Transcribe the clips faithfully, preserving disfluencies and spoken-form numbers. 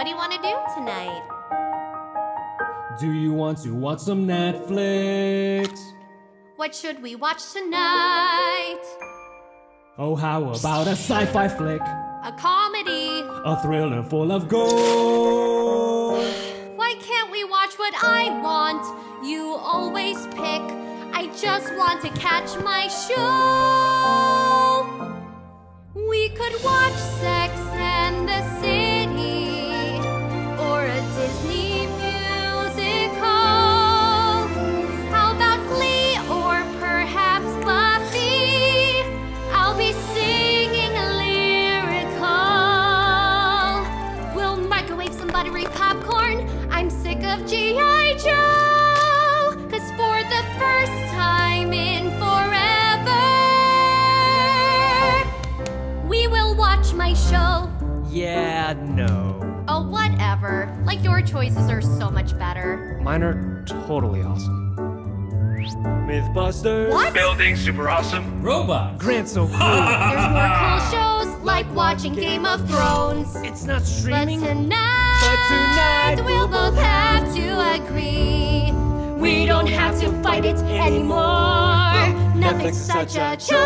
What do you want to do tonight? Do you want to watch some Netflix? What should we watch tonight? Oh, how about a sci-fi flick? A comedy? A thriller full of gore? Why can't we watch what I want? You always pick. I just want to catch my show. We could watch Sex and the City or a Disney musical. How about Glee or perhaps Buffy? I'll be singing a lyrical. We'll microwave some buttery popcorn. I'm sick of G I. Joe. First time in forever, we will watch my show. Yeah, no. Oh, whatever. Like, your choices are so much better. Mine are totally awesome. Mythbusters. What? Building super awesome. Robots. Grant's so cool. There's more cool shows like watching Game of Thrones. It's not streaming. But tonight, but tonight we'll both have to agree. We don't have to fight it anymore. Netflix is such a chore.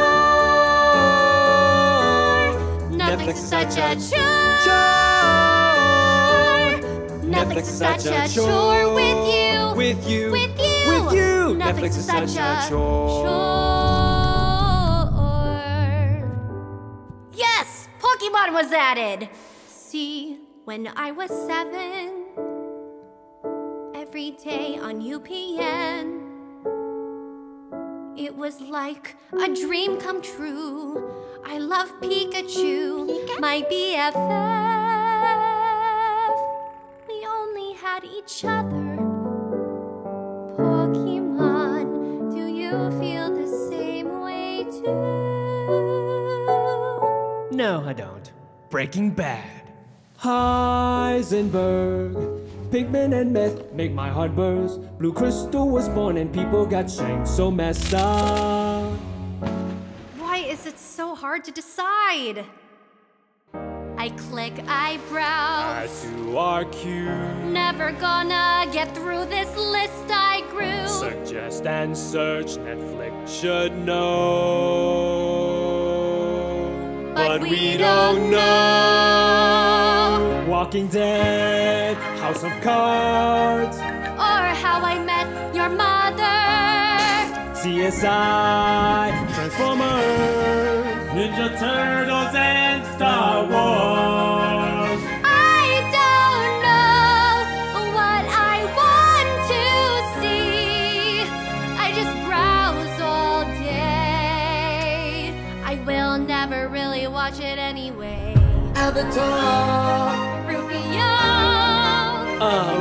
Netflix is such a chore. Netflix is such a chore with you. With you. With you. With you. Netflix is such a chore. Yes! Pokemon was added! See, when I was seven, every day on U P N, it was like a dream come true. I love Pikachu, Pika? My B F F. We only had each other. Pokemon, do you feel the same way too? No, I don't. Breaking Bad. Heisenberg. Pigment and meth make my heart burst. Blue Crystal was born and people got shanked, so messed up. Why is it so hard to decide? I click eyebrows. R two R Q. Never gonna get through this list I grew. Suggest and search, Netflix should know. But, but we, we don't, don't know. know. Walking Dead. House of Cards, or How I Met Your Mother, C S I, Transformers, Ninja Turtles, and Star Wars. I don't know what I want to see. I just browse all day. I will never really watch it anyway. Avatar, Rufio.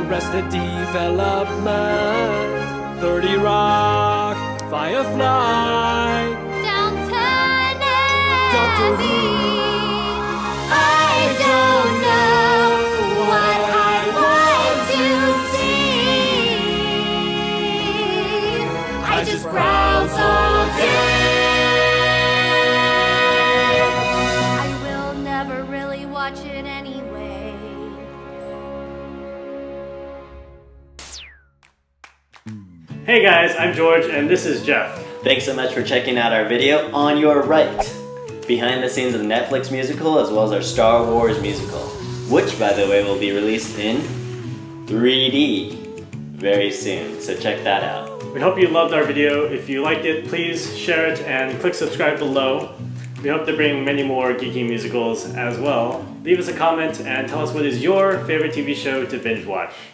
Arrested Development, thirty Rock, Firefly, Downton Abbey. I don't know what I want to see. I just browse all day. I will never really watch it anyway. Hey guys, I'm George and this is Jeff. Thanks so much for checking out our video on your right. Behind the scenes of the Netflix musical as well as our Star Wars musical, which by the way will be released in three D very soon, so check that out. We hope you loved our video. If you liked it, please share it and click subscribe below. We hope to bring many more geeky musicals as well. Leave us a comment and tell us what is your favorite T V show to binge watch.